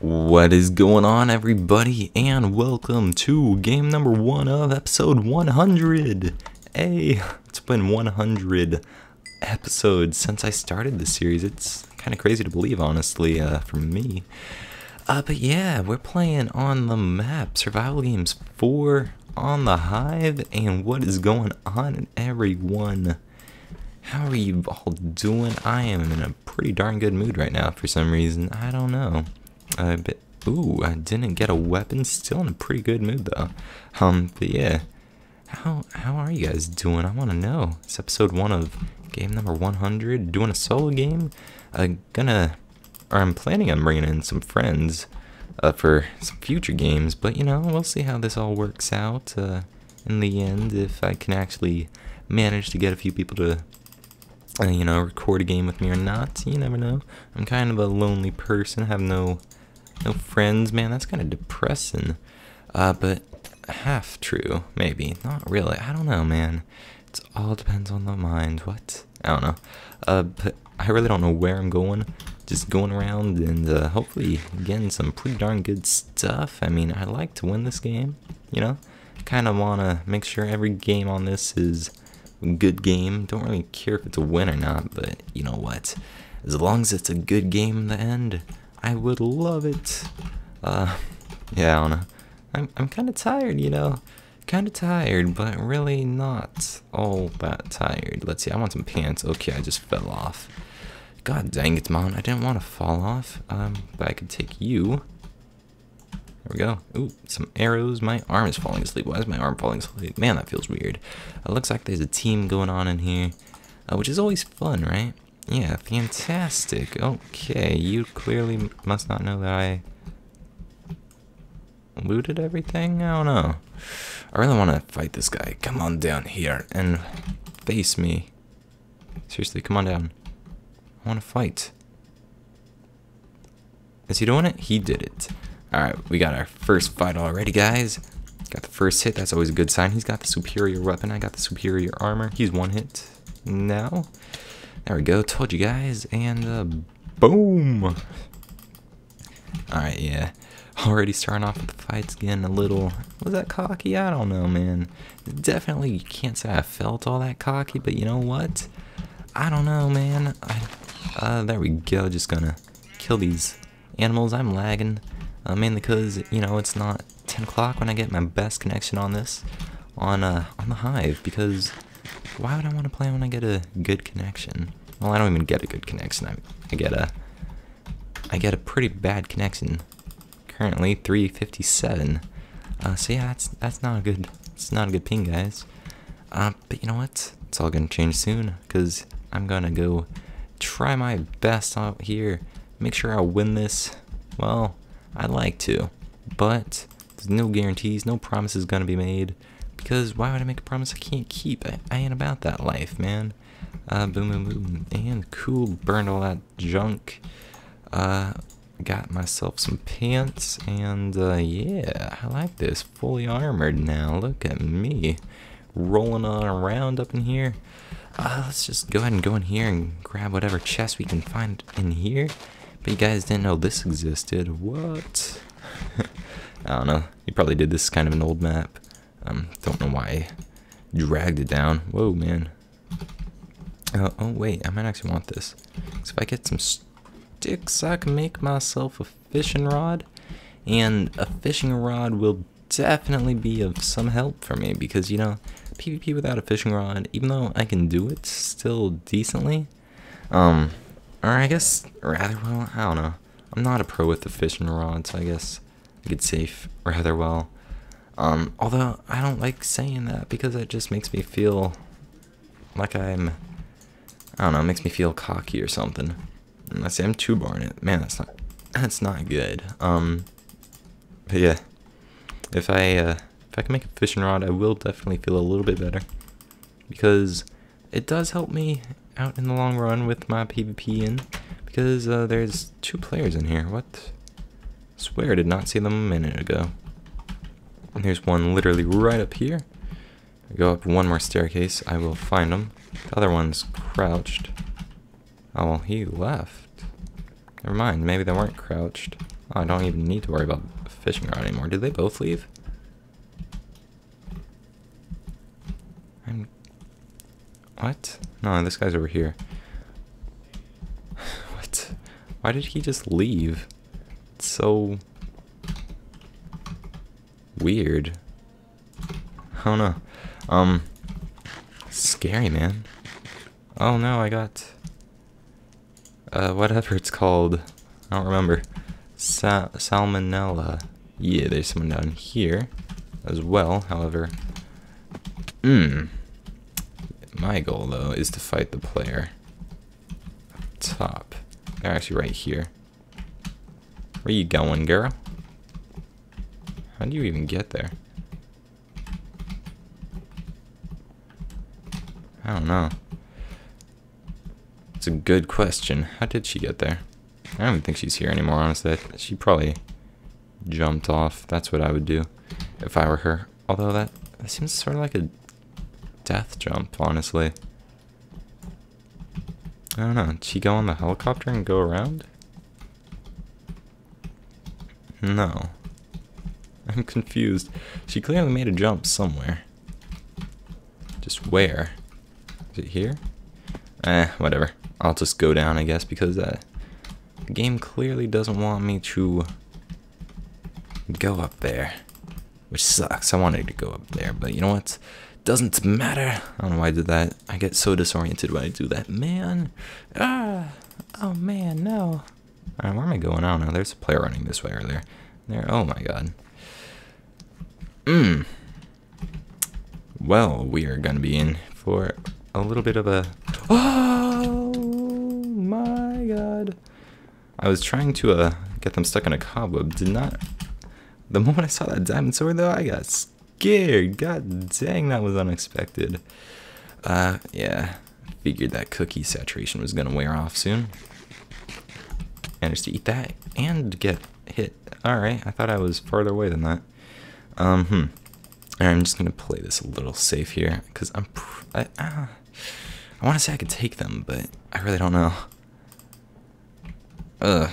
What is going on, everybody, and welcome to game number 1 of episode 100. Hey, it's been 100 episodes since I started this series. It's kind of crazy to believe, honestly, for me. But yeah, we're playing on the map, Survival Games 4 on the Hive, and what is going on, everyone? How are you all doing? I am in a pretty darn good mood right now for some reason. I don't know. Ooh, I didn't get a weapon. Still in a pretty good mood though. But yeah, how are you guys doing? I want to know. It's episode 1 of game number 100. Doing a solo game. I'm planning on bringing in some friends for some future games. But you know, we'll see how this all works out in the end. If I can actually manage to get a few people to you know, record a game with me or not. You never know. I'm kind of a lonely person. I have no friends, man. That's kind of depressing. But half true, maybe. Not really. I don't know, man. It all depends on the mind. What? I don't know. But I really don't know where I'm going. Just going around and hopefully getting some pretty darn good stuff. I mean, I like to win this game, you know? Kind of want to make sure every game on this is a good game. Don't really care if it's a win or not, but you know what? As long as it's a good game in the end, I would love it. Yeah, I don't know. I'm kind of tired, you know? Kind of tired, but really not all that tired. Let's see, I want some pants. Okay, I just fell off. God dang it, Mom. I didn't want to fall off, but I could take you. There we go. Ooh, some arrows. My arm is falling asleep. Why is my arm falling asleep? Man, that feels weird. Looks like there's a team going on in here, which is always fun, right? Yeah, fantastic. Okay, you clearly must not know that I looted everything? I don't know. I really want to fight this guy. Come on down here and face me. Seriously, come on down. I want to fight. Is he doing it? He did it. Alright, we got our first fight already, guys. Got the first hit. That's always a good sign. He's got the superior weapon. I got the superior armor. He's one hit now. There we go, told you guys, and boom! Alright, yeah, already starting off with the fights, getting a little, was that cocky? I don't know, man. Definitely, you can't say I felt all that cocky, but you know what? I don't know, man. There we go, just gonna kill these animals. I'm lagging, mainly because, you know, it's not 10 o'clock when I get my best connection on this, on the Hive, because why would I want to play when I get a good connection? Well, I don't even get a good connection. I get a pretty bad connection. Currently 357. So yeah, that's not a good. It's not a good ping, guys. But you know what? It's all gonna change soon, cause I'm gonna go try my best out here. Make sure I win this. Well, I'd like to, but there's no guarantees, no promises gonna be made. Because why would I make a promise I can't keep? I ain't about that life, man. Boom, boom, boom. And cool, burned all that junk. Got myself some pants. And yeah, I like this. Fully armored now. Look at me. Rolling on around up in here. Let's just go ahead and go in here and grab whatever chest we can find in here. But you guys didn't know this existed. What? I don't know. You probably did. This kind of an old map. Don't know why I dragged it down. Whoa, man. Oh, wait, I might actually want this. So if I get some sticks, I can make myself a fishing rod. And a fishing rod will definitely be of some help for me. Because, you know, PvP without a fishing rod, even though I can do it still decently. Or I guess, rather well, I don't know. I'm not a pro with the fishing rod, so I guess I could save rather well. Although I don't like saying that because it just makes me feel like I don't know, it makes me feel cocky or something. Let's say I'm too barn it. Man, that's not good. But yeah, if I can make a fishing rod, I will definitely feel a little bit better because it does help me out in the long run with my PvP in because there's 2 players in here. What? I swear I did not see them a minute ago. Here's one literally right up here. I go up one more staircase, I will find him. The other one's crouched. Oh, well, he left. Never mind, maybe they weren't crouched. I don't even need to worry about fishing rod anymore. Did they both leave? What? No, this guy's over here. What? Why did he just leave? It's so weird. I don't know. Scary, man. Oh no, I got whatever it's called. I don't remember. Salmonella. Yeah, there's someone down here as well, however. My goal, though, is to fight the player up top. They're actually right here. Where you going, girl? How do you even get there? I don't know. It's a good question. How did she get there? I don't even think she's here anymore, honestly. She probably jumped off. That's what I would do if I were her. Although that seems sort of like a death jump, honestly. I don't know. Did she go on the helicopter and go around? No. I'm confused. She clearly made a jump somewhere. Just where? Is it here? Whatever. I'll just go down, I guess, because the game clearly doesn't want me to go up there. Which sucks. I wanted to go up there, but you know what? Doesn't matter. I don't know why I did that. I get so disoriented when I do that. Man. Ah. Oh, man, no. Alright, where am I going? I don't know. There's a player running this way earlier. There. Oh, my God. Well, we are going to be in for a little bit of a... Oh, my God. I was trying to get them stuck in a cobweb. Did not... The moment I saw that diamond sword, though, I got scared. God dang, that was unexpected. Yeah, figured that cookie saturation was gonna wear off soon. Managed to eat that and get hit. Alright, I thought I was farther away than that. Alright, I'm just gonna play this a little safe here, because I want to say I could take them, but I really don't know.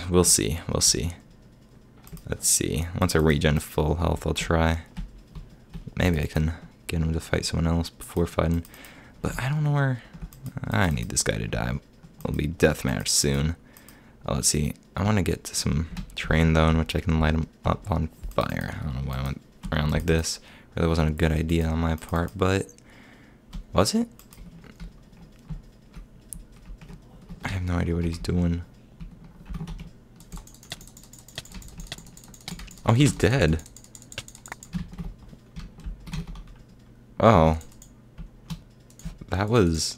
We'll see, we'll see. Let's see, once I regen full health, I'll try. Maybe I can get him to fight someone else before fighting. But I don't know where... I need this guy to die. It'll be deathmatch soon. Oh, let's see. I want to get to some terrain, though, in which I can light him up on fire. I don't know why I went around like this. Really wasn't a good idea on my part, but... Was it? I have no idea what he's doing. Oh, he's dead. Oh, that was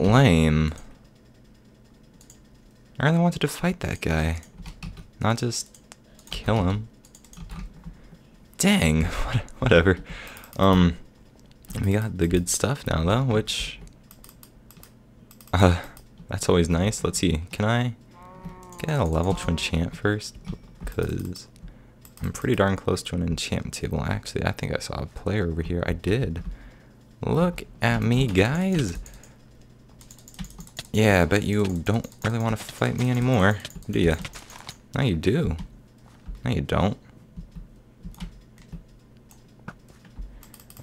lame. I really wanted to fight that guy, not just kill him. Dang, whatever. We got the good stuff now, though, which that's always nice. Let's see, can I get a level to enchant first? Because I'm pretty darn close to an enchantment table. Actually, I think I saw a player over here. I did. Look at me, guys. Yeah, but you don't really want to fight me anymore, do you? No, you do. No, you don't.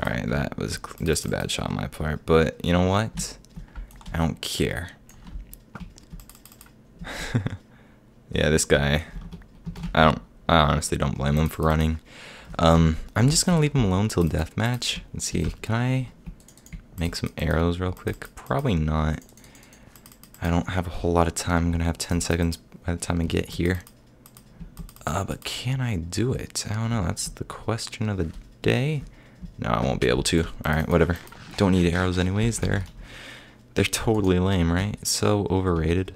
Alright, that was just a bad shot on my part, but you know what? I don't care. Yeah, this guy. I honestly don't blame him for running. I'm just gonna leave him alone till deathmatch. Let's see, can I make some arrows real quick? Probably not. I don't have a whole lot of time. I'm gonna have 10 seconds by the time I get here. But can I do it? I don't know, that's the question of the day. No, I won't be able to. Alright, whatever. Don't need arrows anyways, they're totally lame, right? So overrated.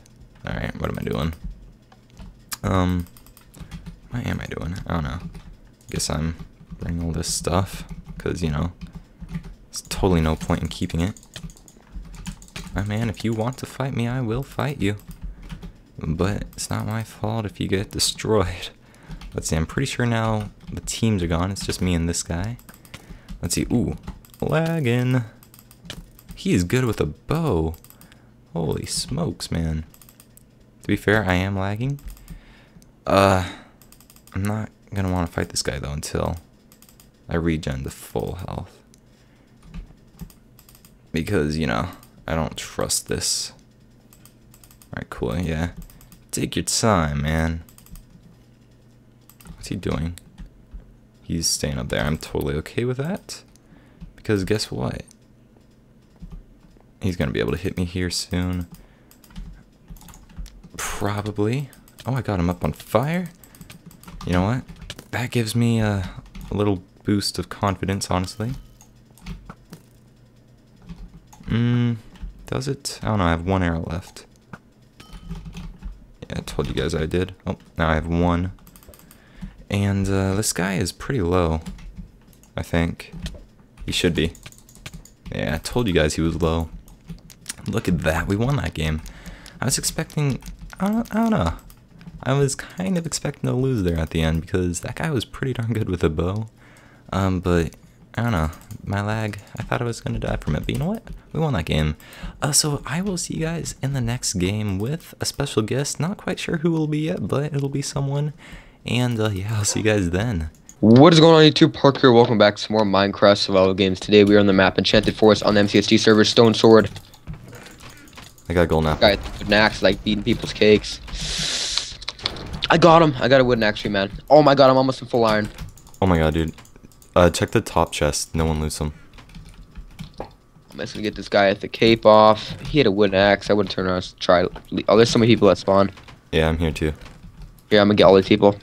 Alright, what am I doing? What am I doing? I don't know. Guess I'm bringing all this stuff, because, you know, there's totally no point in keeping it. My man, if you want to fight me, I will fight you. But it's not my fault if you get destroyed. Let's see, I'm pretty sure now the teams are gone. It's just me and this guy. Let's see. Ooh, lagging. He is good with a bow. Holy smokes, man. To be fair, I am lagging. I'm not gonna want to fight this guy though until I regen to full health, because, you know, I don't trust this. Alright, cool, yeah. Take your time, man. What's he doing? He's staying up there. I'm totally okay with that, because guess what? He's gonna be able to hit me here soon. Probably. Oh, I got him up on fire. You know what? That gives me a little boost of confidence, honestly. Does it? I don't know, I have one arrow left. Yeah, I told you guys I did. Oh, now I have one. And this guy is pretty low, I think. He should be. Yeah, I told you guys he was low. Look at that, we won that game. I was expecting, I don't know. I was kind of expecting to lose there at the end because that guy was pretty darn good with a bow. But I don't know, my lag, I thought I was gonna die from it, but you know what? We won that game. So I will see you guys in the next game with a special guest. Not quite sure who will be yet, but it'll be someone. And yeah, I'll see you guys then. What is going on, YouTube? Parker, welcome back to more Minecraft Survival Games. Today we are on the map Enchanted Forest on the MCSG server, Stone Sword. I got a gold now. I got an axe, like beating people's cakes. I got him. I got a wooden axe, man. Oh my god, I'm almost in full iron. Oh my god, dude. Check the top chest. No one loots him. I'm just gonna get this guy at the cape off. He had a wooden axe. I wouldn't turn around and try. Oh, there's so many people that spawn. Yeah, I'm here too. Yeah, I'm gonna get all these people.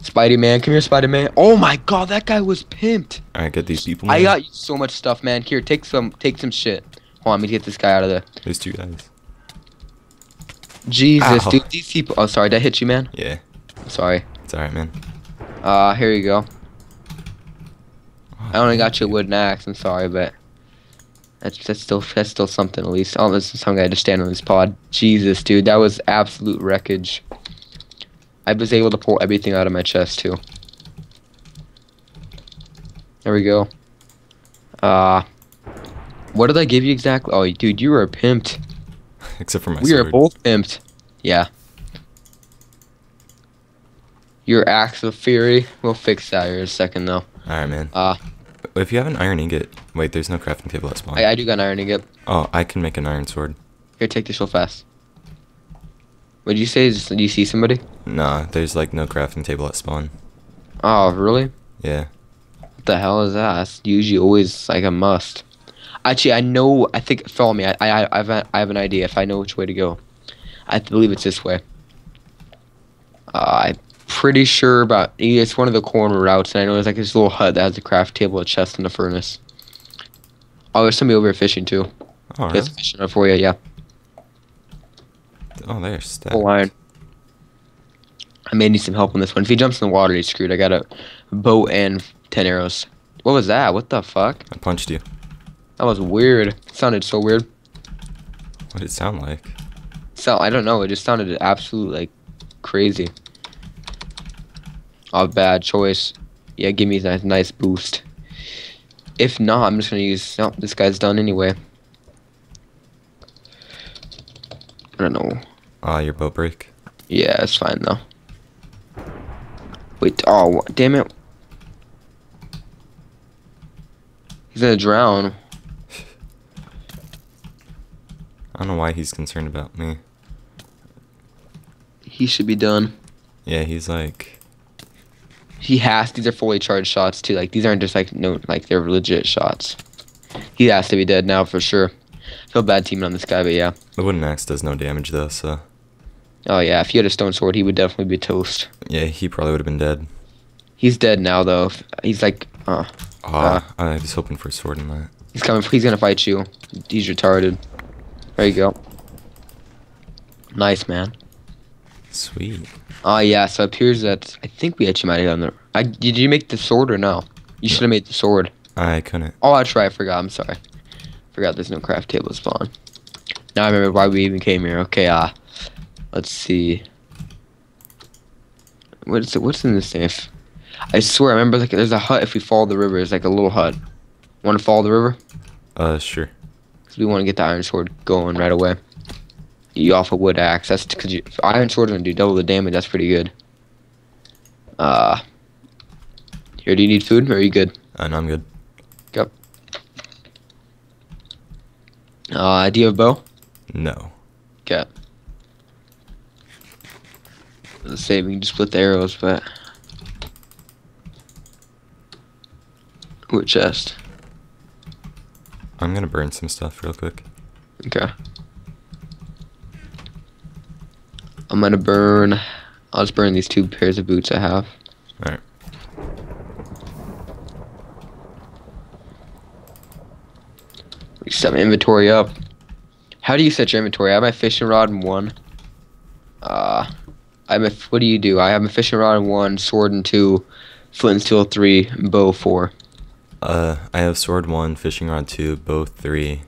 Spidey-Man, come here, Spidey-Man. Oh my god, that guy was pimped. Alright, get these people, man. I got so much stuff, man. Here, take some shit. Hold on, let me get this guy out of there. There's two guys. Jesus, ow, dude, these people. Oh, sorry, did I hit you, man? Yeah. I'm sorry. It's alright, man. Here you go. Oh, I only got you a wooden axe. I'm sorry, but that's still something at least. Oh, there's some guy just standing on this pod. Jesus, dude, that was absolute wreckage. I was able to pull everything out of my chest too. There we go. What did I give you exactly? Oh, dude, you were pimped. Except for my sword. We were both pimped. Yeah. Your axe of fury. We'll fix that here in a second though. Alright, man. If you have an iron ingot. Wait, there's no crafting table at spawn. I do got an iron ingot. Oh, I can make an iron sword. Here, take this real fast. What did you say? Did you see somebody? Nah, there's like no crafting table at spawn. Oh, really? Yeah. What the hell is that? That's usually always like a must. Actually, I know. I think follow me. I have an idea. If I know which way to go, I believe it's this way. I'm pretty sure about. It's one of the corner routes, and I know there's like this little hut that has a craft table, a chest, and a furnace. Oh, there's somebody over here fishing too. Oh, really? There's a fishing for you. Yeah. Oh, there's stacked. Full iron. I may need some help on this one. If he jumps in the water, he's screwed. I got a bow and 10 arrows. What was that? What the fuck? I punched you. That was weird. It sounded so weird. What did it sound like? So I don't know. It just sounded absolutely like crazy. Oh, bad choice. Yeah, give me that nice boost. If not, I'm just gonna use. No, this guy's done anyway. I don't know. Ah, your bow break. Yeah, it's fine though. Wait, oh, damn it. He's gonna drown. I don't know why he's concerned about me. He should be done. Yeah, he's like. He has. These are fully charged shots too. Like, these aren't just like, no, like they're legit shots. He has to be dead now for sure. Feel bad teaming on this guy, but yeah. The wooden axe does no damage though, so. Oh yeah, if he had a stone sword, he would definitely be toast. Yeah, he probably would have been dead. He's dead now though. He's like, I was hoping for a sword in that. He's coming. He's gonna fight you. He's retarded. There you go. Nice, man. Sweet. Oh yeah. So it appears that I think we actually might have done the. Did you make the sword or no? You should have made the sword. I couldn't. Oh, that's right. I forgot. I'm sorry. Forgot there's no craft table spawn. Now I remember why we even came here. Okay, let's see. What's in the safe? I swear I remember like there's a hut if we follow the river. It's like a little hut. Want to follow the river? Sure. Cause we want to get the iron sword going right away. you off a wood axe. That's because iron sword's gonna do double the damage. That's pretty good. Here, do you need food or are you good? No, I'm good. Go. Do you have a bow? No. Okay. Let's say we can just split the arrows, but. Ooh, chest. I'm gonna burn some stuff real quick. Okay. I'm gonna burn. I'll just burn these two pairs of boots I have. Alright. We set my inventory up. How do you set your inventory? I have my fishing rod in one. What do you do? I have my fishing rod in one, sword in two, flint and steel three, bow four. I have sword one, fishing rod two, bow three,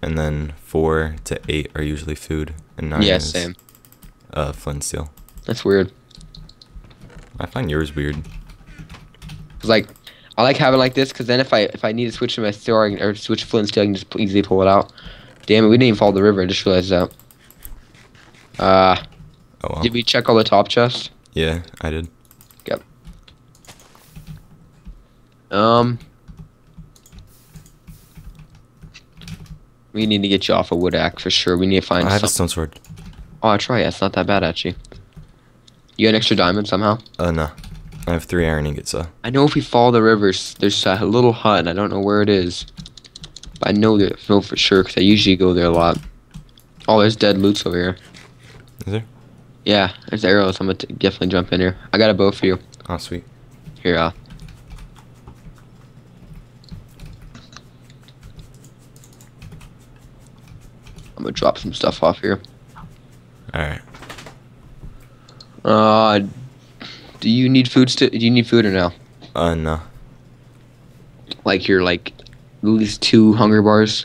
and then 4 to 8 are usually food, and 9 yeah, is same. Flint and steel. That's weird. I find yours weird. Cause like, I like having like this, cause then if I need to switch to my steel or switch flint and steel, I can just easily pull it out. Damn it, we didn't even follow the river. I just realized that. Oh, well. Did we check all the top chests? Yeah, I did. Yep. We need to get you off a wood axe for sure. We need to find. I have a stone sword. Oh, I try. It's not that bad actually. You got an extra diamond somehow? No. I have 3 iron ingots, so. I know if we follow the rivers, there's a little hut, and I don't know where it is. But I know for sure, because I usually go there a lot. Oh, there's dead loots over here. Is there? Yeah, there's arrows. I'm going to definitely jump in here. I got a bow for you. Oh, sweet. Here, I'm going to drop some stuff off here. Alright. Do you need food still? Do you need food or no? No. Like you're like at least 2 hunger bars?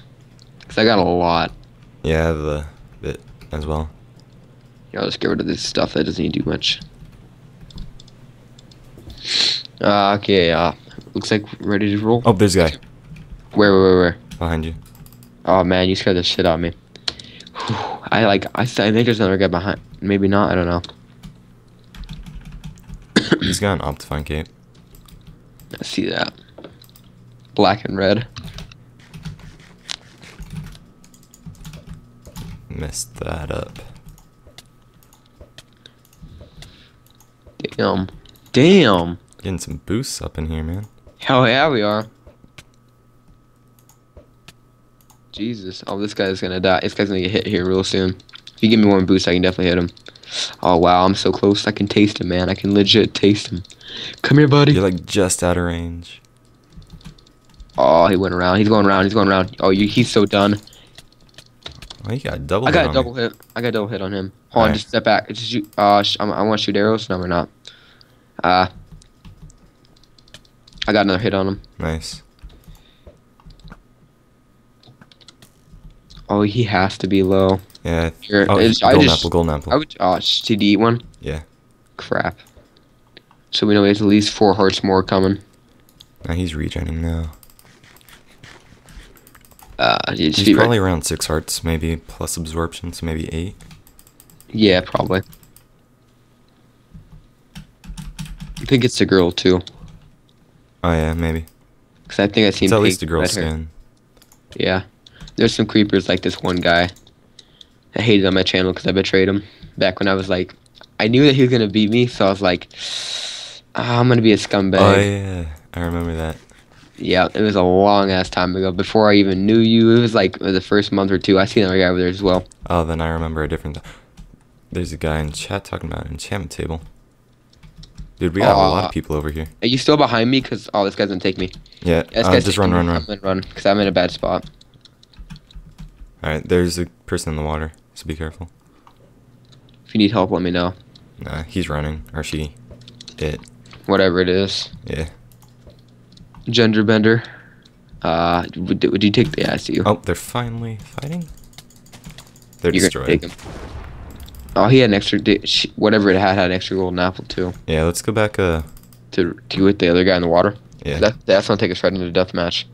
Cause I got a lot. Yeah, I have a bit as well. Yeah, I'll just get rid of this stuff that doesn't need to do much. Okay, looks like we're ready to roll. Oh, there's a guy. Where? Behind you. Oh man, you scared the shit out of me. Whew, I think there's another guy behind. Maybe not, I don't know. He's got an Optifine cape. I see that. Black and red. Messed that up. Damn. Getting some boosts up in here, man. Hell yeah, we are. Jesus. Oh, this guy's gonna die. This guy's gonna get hit here real soon. If you give me one boost, I can definitely hit him. Oh wow, I'm so close. I can taste him, man. I can legit taste him. Come here, buddy. You're like just out of range. Oh, he went around. He's going around. Oh, he's so done. Oh, you got double. I got a double hit on him. Hold on, just step back. Just shoot. I want to shoot arrows. No, we're not. I got another hit on him. Nice. Oh, he has to be low. Yeah. Here, oh, golden apple. Did you eat one? Yeah. Crap. So we know he has at least 4 hearts more coming. Now he's regening now. He's probably around 6 hearts, maybe, plus absorption, so maybe 8. Yeah, probably. I think it's a girl, too. Oh, yeah, maybe. Because I think I've seen it's at least a girl skin. Yeah. There's some creepers like this one guy. I hated on my channel because I betrayed him. Back when I was like, I knew that he was gonna beat me, so I was like, I'm gonna be a scumbag. Oh yeah, I remember that. Yeah, it was a long ass time ago. Before I even knew you, it was like the first month or 2. I seen another guy over there as well. Oh, then I remember a different. There's a guy in chat talking about an enchantment table. Dude, we got a lot of people over here. Are you still behind me? Cause this guy's gonna take me. Yeah, just run. Cause I'm in a bad spot. Alright, there's a person in the water, so be careful. If you need help, let me know. Nah, he's running. Or she. It. Whatever it is. Yeah. Genderbender. Would you take the ass you? Oh, they're finally fighting? They're destroyed. Take him. Oh, he had an extra... Whatever it had an extra golden apple, too. Yeah, let's go back, to with the other guy in the water. Yeah. That's gonna take us right into the deathmatch.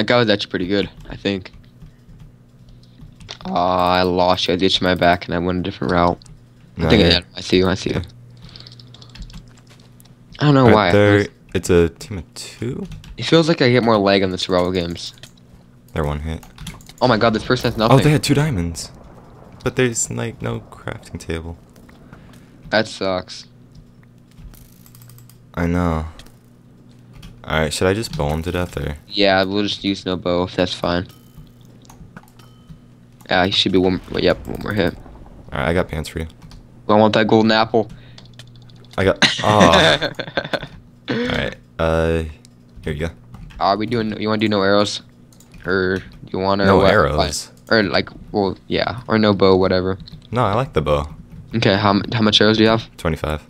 That guy was actually pretty good, I think. I lost you. I ditched my back and I went a different route. I think I did. I see you. I see you. I don't know why. There, it's a team of two? It feels like I get more lag on the survival games. They're one hit. Oh my god, this person has nothing. Oh, they had 2 diamonds. But there's, like, no crafting table. That sucks. I know. Alright, should I just bow him to death, or...? Yeah, we'll just use no bow, if that's fine. Yeah, he should be one... Yep, one more hit. Alright, I got pants for you. I want that golden apple. I got... Oh. Alright, here you go. Are we doing... You want to do no arrows? Or do you want to... No arrows? Or, like, well, yeah. Or no bow, whatever. No, I like the bow. Okay, how much arrows do you have? 25.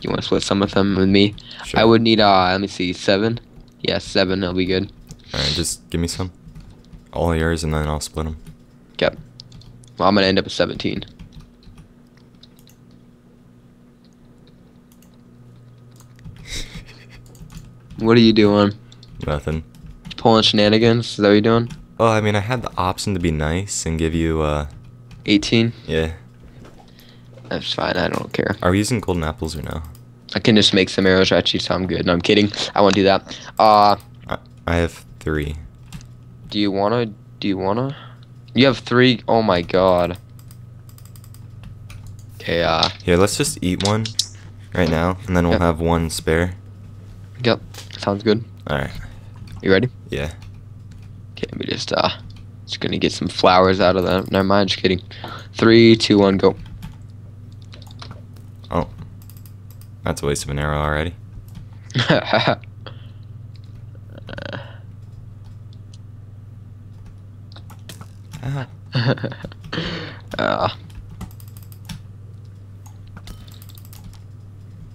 You want to split some of them with me? Sure. I would need, let me see, 7? Yeah, 7, that'll be good. Alright, just give me some. All yours, and then I'll split them. Okay. Well, I'm going to end up with 17. What are you doing? Nothing. Pulling shenanigans, is that what you're doing? Well, I mean, I had the option to be nice and give you, 18? Yeah. That's fine, I don't care. Are we using golden apples or no? I can just make some arrows actually, so I'm good. No, I'm kidding. I won't do that. I have 3. Do you wanna? You have 3? Oh my god. Okay, Here, let's just eat one right now, and then we'll have one spare. Yep, sounds good. Alright. You ready? Yeah. Okay, let me just gonna get some flowers out of that. Never mind, just kidding. 3, 2, 1, go. Oh. That's a waste of an arrow already.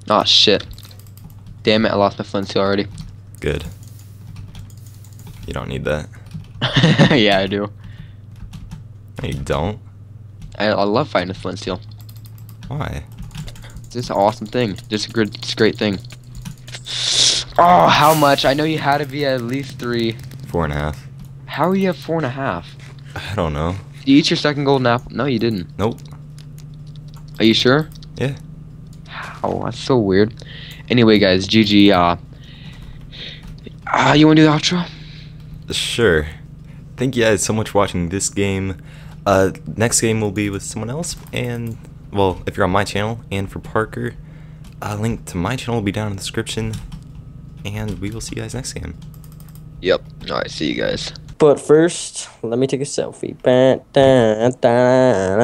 Oh, shit. Damn it, I lost my flint seal already. Good. You don't need that. Yeah, I do. No, you don't? I love finding a flint seal. Why? It's just an awesome thing. Just a great thing. Oh, how much? I know you had to be at least 3. 4.5. How are you at 4.5? I don't know. Did you eat your second golden apple? No, you didn't. Nope. Are you sure? Yeah. How? That's so weird. Anyway, guys, GG. You want to do the outro? Sure. Thank you guys so much for watching this game. Next game will be with someone else, and, well, if you're on my channel, and for Parker, a link to my channel will be down in the description, and we will see you guys next game. Yep. Alright, see you guys. But first, let me take a selfie.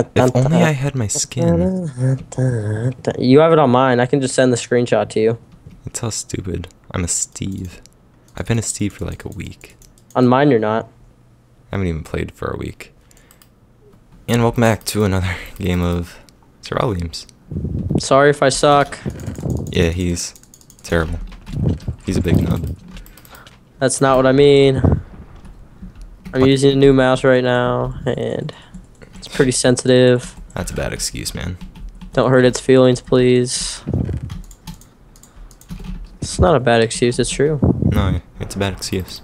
If only I had my skin. You have it on mine. I can just send the screenshot to you. That's how stupid. I'm a Steve. I've been a Steve for like a week. On mine, you're not. I haven't even played for a week. And welcome back to another game of Survival Games. Sorry if I suck. Yeah, he's terrible. He's a big nub. That's not what I mean. I'm using a new mouse right now, and it's pretty sensitive. That's a bad excuse, man. Don't hurt its feelings, please. It's not a bad excuse, it's true. No, it's a bad excuse.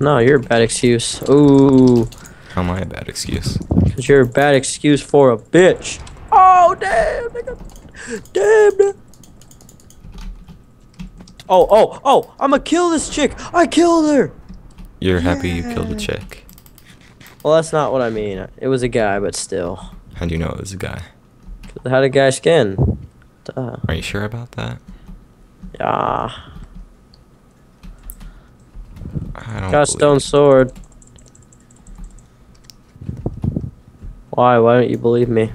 No, you're a bad excuse. Ooh. How am I a bad excuse? Because you're a bad excuse for a bitch. Oh, damn, nigga. Damn. Oh, I'm gonna kill this chick. I killed her. You're happy you killed a chick. Well, that's not what I mean. It was a guy, but still. How do you know it was a guy? It had a guy's skin. Duh. Are you sure about that? Yeah. I don't got a stone sword. Why? Why don't you believe me?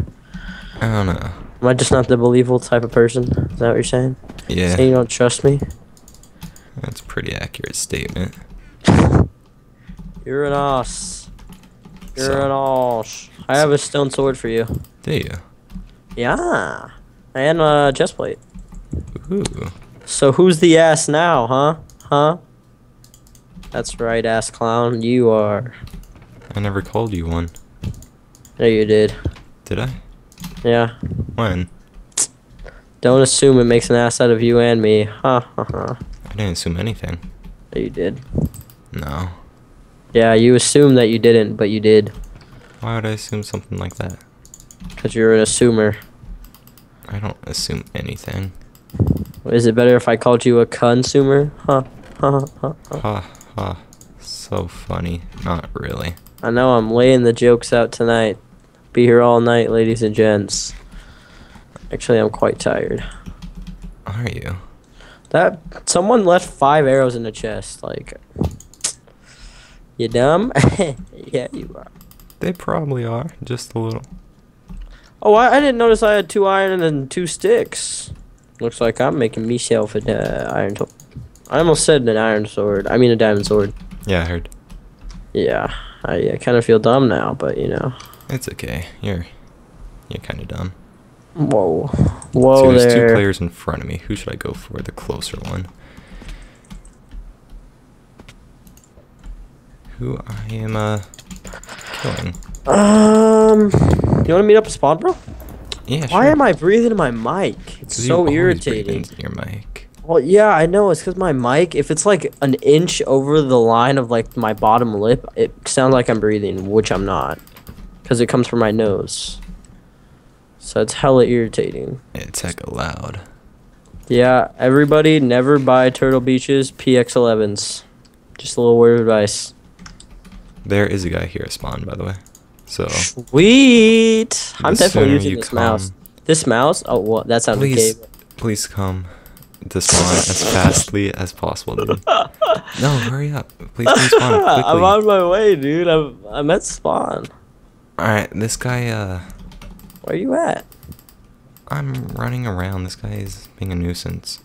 I don't know. Am I just not the believable type of person? Is that what you're saying? Yeah. You're saying you don't trust me? That's a pretty accurate statement. You're an ass. You're an ass. I have a stone sword for you. Do you? Yeah. And a chest plate. Ooh. So who's the ass now, huh? Huh? That's right, ass clown. You are. I never called you one. No, you did. Did I? Yeah. When? Don't assume it makes an ass out of you and me. Ha ha ha. I didn't assume anything. No, you did. No. Yeah, you assume that you didn't, but you did. Why would I assume something like that? Because you're an assumer. I don't assume anything. Is it better if I called you a consumer? Huh? Ha ha ha. Ha ha. So funny. Not really. I know, I'm laying the jokes out tonight. Be here all night, ladies and gents. Actually, I'm quite tired. Are you? That someone left 5 arrows in the chest. Like, you dumb? Yeah, you are. They probably are. Just a little. Oh, I didn't notice I had 2 iron and 2 sticks. Looks like I'm making myself an iron sword. I almost said an iron sword. I mean a diamond sword. Yeah, I heard. Yeah, I kind of feel dumb now, but you know. It's okay. You're kind of dumb. Whoa, whoa! So there's there. 2 players in front of me. Who should I go for? The closer one. Who I am killing. You wanna meet up at spawn, bro? Yeah, sure. Why am I breathing in my mic? It's so irritating. Your mic. Well, yeah, I know. It's because my mic, if it's like an inch over the line of like my bottom lip, it sounds like I'm breathing, which I'm not, because it comes from my nose. So it's hella irritating. It's hecka loud. Yeah, everybody, never buy Turtle Beach's PX11s. Just a little word of advice. There is a guy here at spawn, by the way. So sweet. I'm definitely using this mouse. This mouse? Oh, well, that sounds okay. Please come to spawn as fastly as possible, dude. No, hurry up. Please come spawn quickly. I'm on my way, dude. I'm at spawn. All right, this guy. Where are you at? I'm running around. This guy is being a nuisance.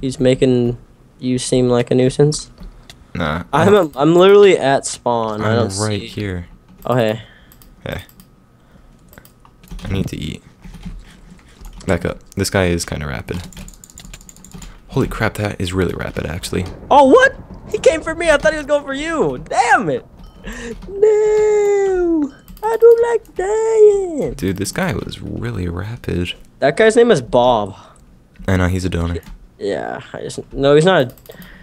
He's making you seem like a nuisance? Nah. I'm literally at spawn. I'm right here. Oh, hey. Hey. I need to eat. Back up. This guy is kind of rapid. Holy crap, that is really rapid, actually. Oh, what? He came for me. I thought he was going for you. Damn it. No. I don't like dying. Dude, this guy was really rapid. That guy's name is Bob. I know, he's a donor. Yeah, I just... No, he's not a...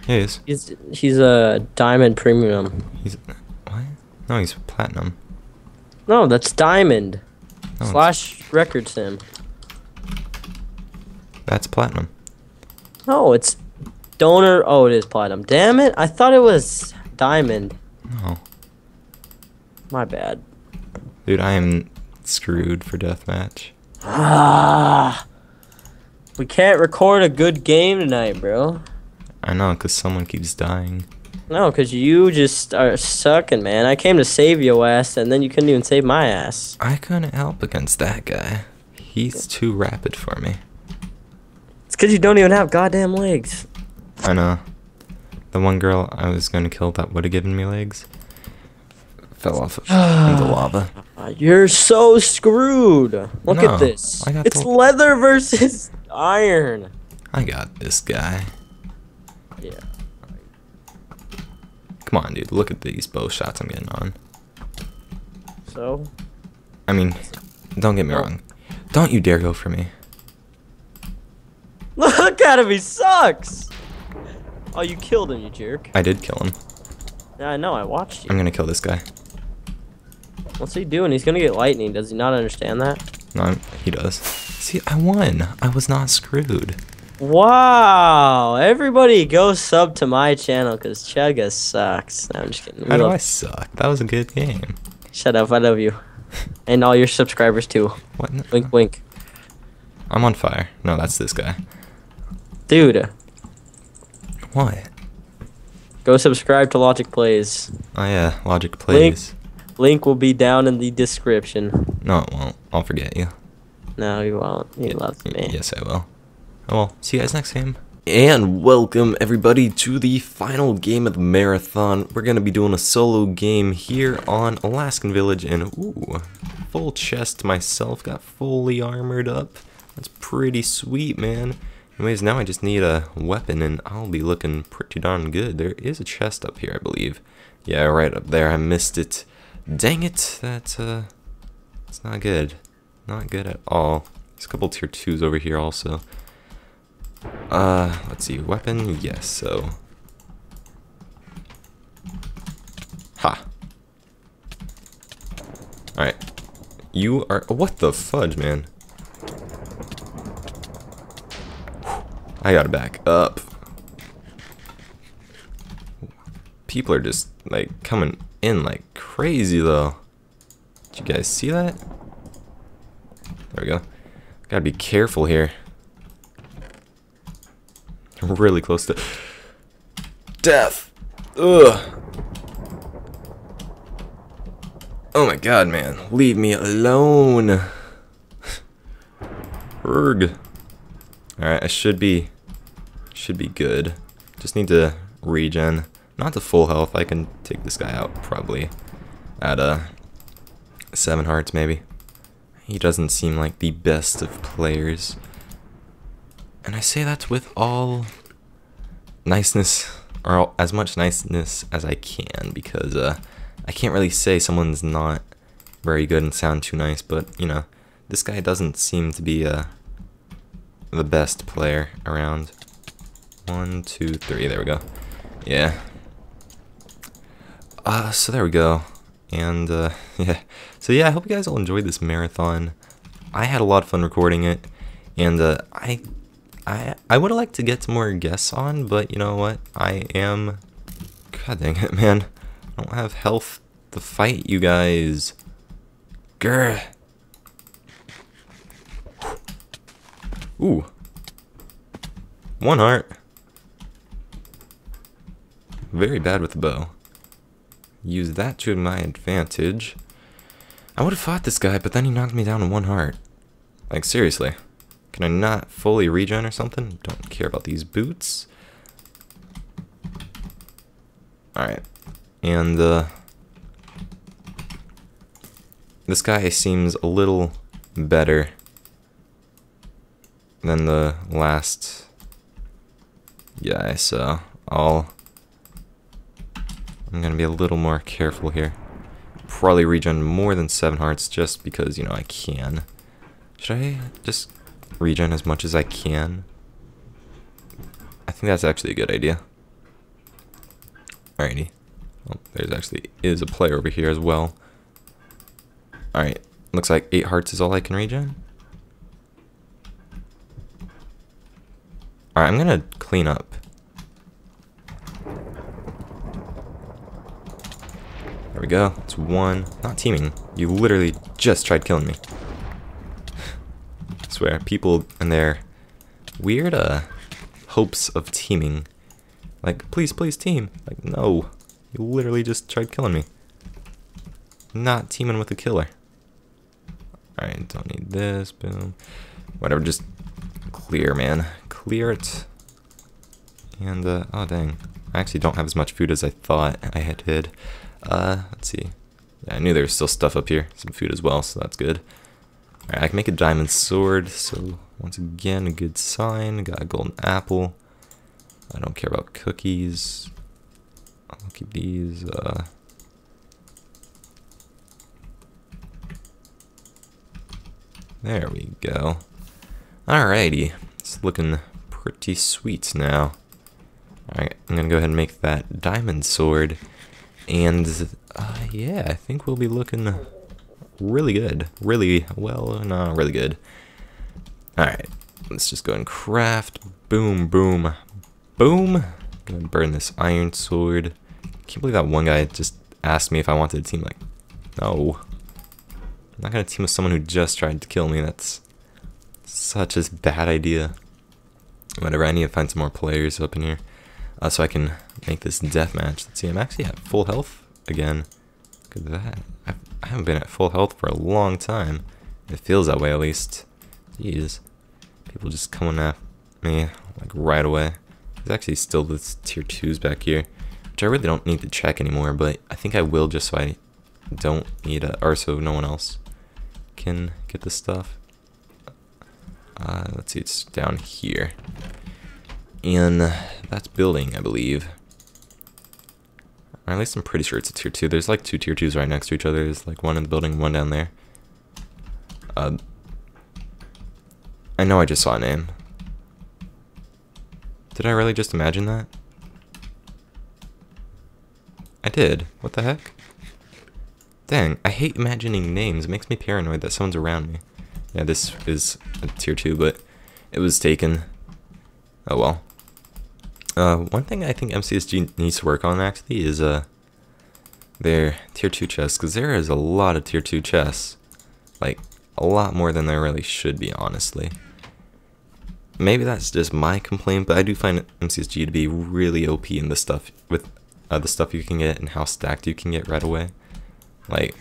He is. He's a diamond premium. He's... What? No, he's platinum. No, that's diamond. No, / record sim. That's platinum. No, it's donor... Oh, it is platinum. Damn it, I thought it was diamond. No. My bad. Dude, I am screwed for deathmatch. Ah, we can't record a good game tonight, bro. I know, because someone keeps dying. No, because you just are sucking, man. I came to save your ass, and then you couldn't even save my ass. I couldn't help against that guy. He's too rapid for me. It's because you don't even have goddamn legs. I know. The one girl I was going to kill that would have given me legs fell off of into lava. You're so screwed. Look at this. It's leather versus iron. I got this guy. Yeah. Come on, dude. Look at these bow shots I'm getting on. So? I mean, don't get me wrong. Don't you dare go for me. Look at him. He sucks. Oh, you killed him, you jerk. I did kill him. Yeah, I know. I watched you. I'm going to kill this guy. What's he doing? He's gonna get lightning. Does he not understand that? No, he does. See, I won. I was not screwed. Wow. Everybody go sub to my channel because Chugga sucks. No, I'm just kidding. How do I suck? That was a good game. Shut up. I love you. And all your subscribers too. What? Wink, wink. I'm on fire. No, that's this guy. Dude. What? Go subscribe to Logic Plays. Oh, yeah. Logic Plays. Link will be down in the description. No, it won't. I'll forget you. No, you won't. You love me. Yes, I will. I will. See you guys next time. And welcome, everybody, to the final game of the marathon. We're going to be doing a solo game here on Alaskan Village. And, ooh, full chest myself. Got fully armored up. That's pretty sweet, man. Anyways, now I just need a weapon, and I'll be looking pretty darn good. There is a chest up here, I believe. Yeah, right up there. I missed it. Dang it, that's not good. Not good at all. There's a couple tier 2s over here also. Let's see, weapon, yes, so. Alright. You are... What the fudge, man? I gotta back up. People are just, like, coming in like crazy, though. Did you guys see that? There we go. Gotta be careful here. Really close to... death! Ugh! Oh my god, man. Leave me alone! Erg. Alright, I should be good. Just need to regen. Not to full health. I can take this guy out probably at 7 hearts maybe. He doesn't seem like the best of players. And I say that with all niceness, or as much niceness as I can, because I can't really say someone's not very good and sound too nice, but you know, this guy doesn't seem to be the best player around. 1, 2, 3, there we go. Yeah. So there we go. And yeah. So yeah, I hope you guys all enjoyed this marathon. I had a lot of fun recording it, and I would have liked to get some more guests on, but you know what? I am... God dang it, man. I don't have health to fight you guys. Grr. Ooh. 1 heart. Very bad with the bow. Use that to my advantage. I would have fought this guy, but then he knocked me down in 1 heart. Like, seriously. Can I not fully regen or something? Don't care about these boots. Alright. And, this guy seems a little better than the last guy, so I'm gonna be a little more careful here. Probably regen more than 7 hearts just because, you know, I can. Should I just regen as much as I can? I think that's actually a good idea. Alrighty. Well, there's actually is a player over here as well. Alright. Looks like 8 hearts is all I can regen. Alright, I'm gonna clean up. There we go. It's one. Not teaming. You literally just tried killing me. I swear, people and their weird hopes of teaming. Like, please, please team. Like, no. You literally just tried killing me. Not teaming with a killer. Alright, don't need this. Boom. Whatever, just clear, man. Clear it. And, oh dang. I actually don't have as much food as I thought I had hid. Let's see. Yeah, I knew there was still stuff up here. Some food as well, so that's good. Alright, I can make a diamond sword, so once again, a good sign. Got a golden apple. I don't care about cookies. I'll keep these, There we go. Alrighty. It's looking pretty sweet now. Alright, I'm gonna go ahead and make that diamond sword. And, yeah, I think we'll be looking really good. Really, well, no, really good. Alright, let's just go and craft. Boom, boom, boom. I'm gonna burn this iron sword. Can't believe that one guy just asked me if I wanted to team. Like, no. I'm not gonna team with someone who just tried to kill me. That's such a bad idea. Whatever, I need to find some more players up in here. So I can make this deathmatch. Let's see, I'm actually at full health again. Look at that. I haven't been at full health for a long time. It feels that way, at least. Jeez. People just coming at me, like, right away. There's actually still this tier 2s back here, which I really don't need to check anymore, but I think I will just so I don't need a... or so no one else can get this stuff. Let's see, it's down here. And that's building, I believe. Or at least I'm pretty sure it's a tier 2. There's like 2 tier 2s right next to each other. There's like one in the building, one down there. I know I just saw a name. Did I really just imagine that? I did. What the heck? Dang, I hate imagining names. It makes me paranoid that someone's around me. Yeah, this is a tier 2, but it was taken. Oh well. One thing I think MCSG needs to work on actually is their tier 2 chests, because there is a lot of tier 2 chests. Like, a lot more than there really should be, honestly. Maybe that's just my complaint, but I do find MCSG to be really OP in the stuff with the stuff you can get and how stacked you can get right away. Like,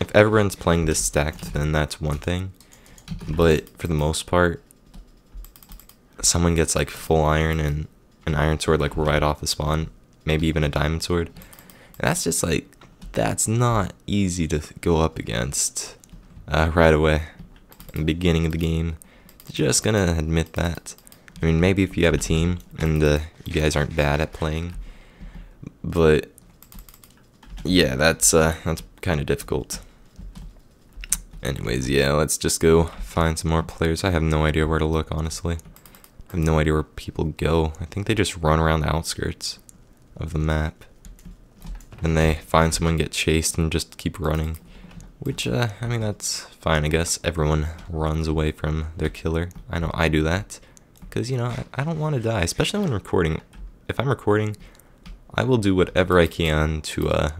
if everyone's playing this stacked, then that's one thing, but for the most part, someone gets like full iron and an iron sword like right off the spawn, maybe even a diamond sword, and that's just like, that's not easy to go up against right away in the beginning of the game. Just gonna admit that. I mean, maybe if you have a team and you guys aren't bad at playing, but yeah, that's kind of difficult. Anyways, yeah, let's just go find some more players. I have no idea where to look, honestly. I have no idea where people go. I think they just run around the outskirts of the map. Then they find someone, get chased, and just keep running. Which, I mean, that's fine, I guess. Everyone runs away from their killer. I know I do that. Because, you know, I don't want to die, especially when recording. If I'm recording, I will do whatever I can to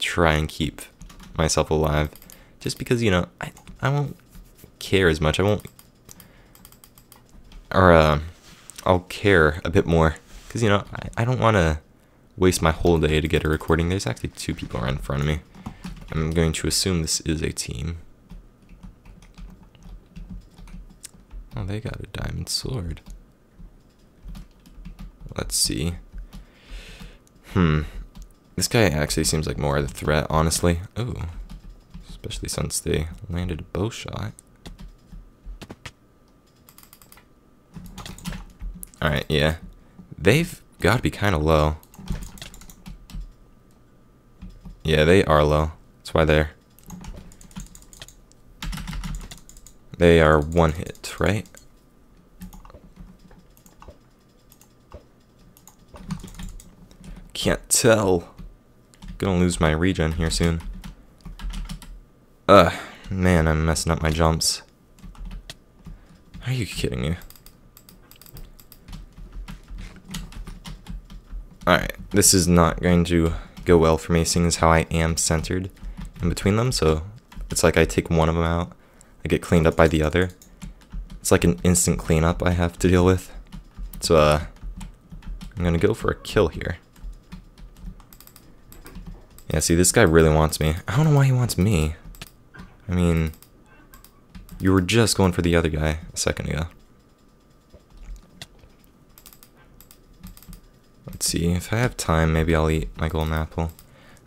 try and keep myself alive, just because, you know, I won't care as much. I won't, or I'll care a bit more, because, you know, I don't want to waste my whole day to get a recording. There's actually two people right in front of me. I'm going to assume this is a team. Oh, they got a diamond sword. Let's see. This guy actually seems like more of a threat, honestly. Oh, especially since they landed a bow shot. Alright, yeah. They've got to be kind of low. Yeah, they are low. That's why they are one hit, right? Can't tell. Gonna lose my regen here soon. Man, I'm messing up my jumps. Are you kidding me? Alright, this is not going to go well for me, seeing as how I am centered in between them, so it's like I take one of them out, I get cleaned up by the other. It's like an instant cleanup I have to deal with. So, I'm gonna go for a kill here. Yeah, see, this guy really wants me. I don't know why he wants me. I mean, you were just going for the other guy a second ago. Let's see, if I have time, maybe I'll eat my golden apple.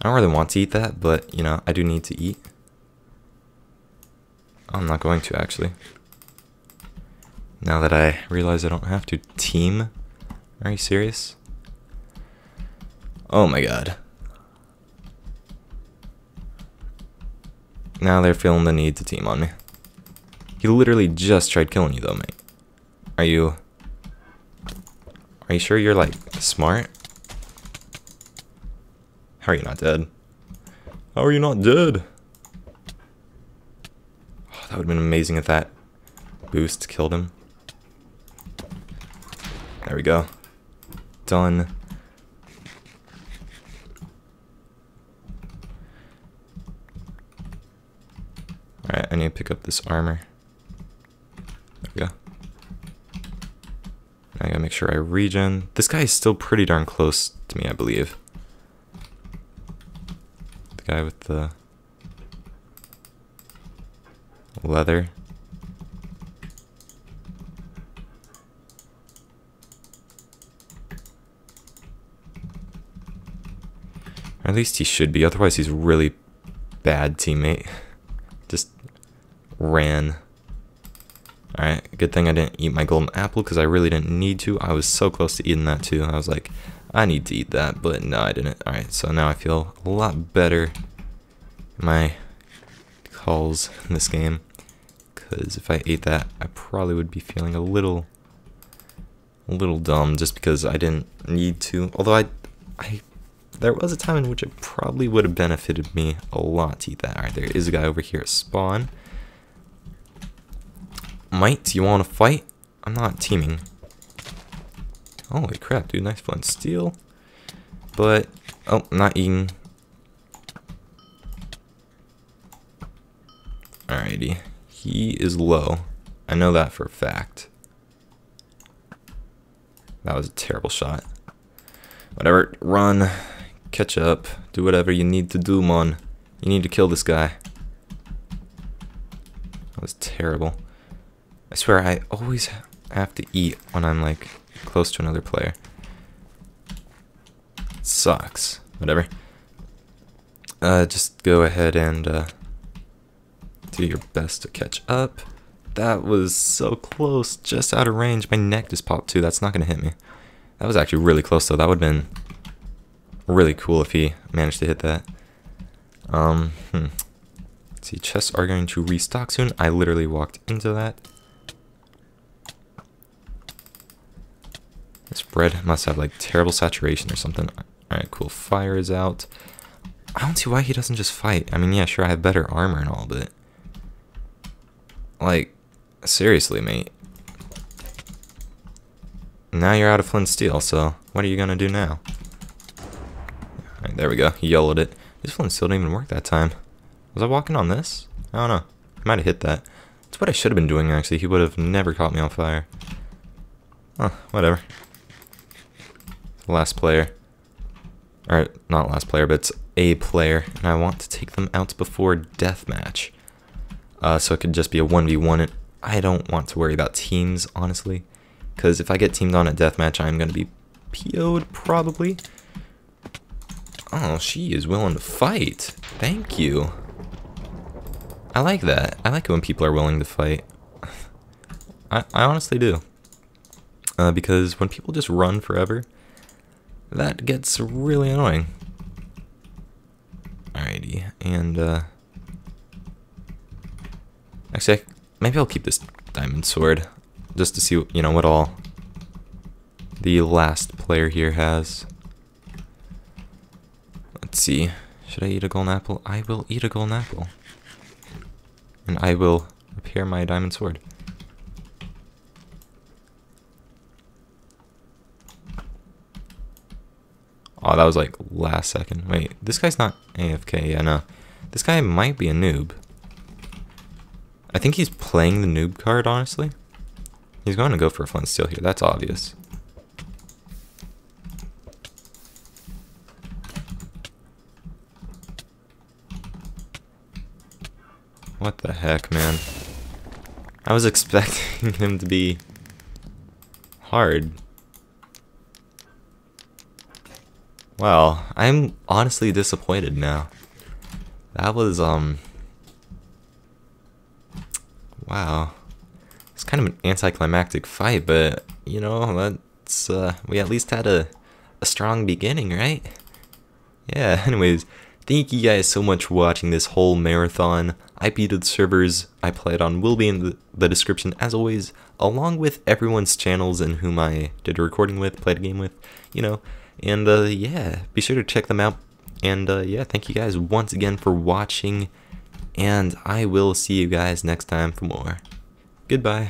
I don't really want to eat that, but, you know, I do need to eat. I'm not going to, actually. Now that I realize I don't have to team. Are you serious? Oh my god. Now they're feeling the need to team on me. He literally just tried killing you though, mate. Are you sure you're like smart? How are you not dead? How are you not dead? Oh, that would have been amazing if that boost killed him. There we go. Done. Alright, I need to pick up this armor. There we go. Now I gotta make sure I regen. This guy is still pretty darn close to me, I believe. The guy with the leather. Or at least he should be, otherwise he's a really bad teammate. Just ran. Alright, good thing I didn't eat my golden apple, because I really didn't need to. I was so close to eating that too. I was like, I need to eat that, but no, I didn't. Alright, so now I feel a lot better in my calls in this game, because if I ate that, I probably would be feeling a little dumb, just because I didn't need to. Although I there was a time in which it probably would have benefited me a lot to eat that. Alright, there is a guy over here at spawn. Mate, do you want to fight? I'm not teaming. Holy crap, dude, nice flint and steel. But, oh, I'm not eating. Alrighty, he is low. I know that for a fact. That was a terrible shot. Whatever, run, catch up, do whatever you need to do, mon. You need to kill this guy. That was terrible. I swear I always have to eat when I'm like close to another player. It sucks. Whatever. Just go ahead and do your best to catch up. That was so close, just out of range. My neck just popped too. That's not gonna hit me. That was actually really close though. That would have been really cool if he managed to hit that. Let's see, chests are going to restock soon. I literally walked into that. This bread must have like terrible saturation or something. Alright, cool. Fire is out. I don't see why he doesn't just fight. I mean, yeah, sure, I have better armor and all, but like, seriously, mate. Now you're out of flint steel, so what are you gonna do now? Alright, there we go. He yellowed it. This flint steel didn't even work that time. Was I walking on this? I don't know. I might have hit that. That's what I should have been doing, actually. He would have never caught me on fire. Huh, whatever. Last player. Or, not last player, but it's a player, and I want to take them out before deathmatch. So it could just be a 1v1, and I don't want to worry about teams, honestly. Because if I get teamed on at deathmatch, I'm going to be PO'd, probably. Oh, she is willing to fight. Thank you. I like that. I like it when people are willing to fight. I honestly do. Because when people just run forever, that gets really annoying. Alrighty, and actually, maybe I'll keep this diamond sword just to see, you know, what all the last player here has. Let's see. Should I eat a golden apple? I will eat a golden apple. And I will repair my diamond sword. Oh, that was like last second. Wait, this guy's not AFK. Yeah, no. This guy might be a noob. I think he's playing the noob card, honestly. He's going to go for a flint steel here. That's obvious. What the heck, man? I was expecting him to be hard. Wow, I'm honestly disappointed now. That was, wow. It's kind of an anticlimactic fight, but, you know, that's, we at least had a strong beginning, right? Yeah, anyways, thank you guys so much for watching this whole marathon. IP to the servers I played on will be in the description, as always, along with everyone's channels and whom I did a recording with, played a game with, you know. And, yeah, be sure to check them out. And, yeah, thank you guys once again for watching. And I will see you guys next time for more. Goodbye.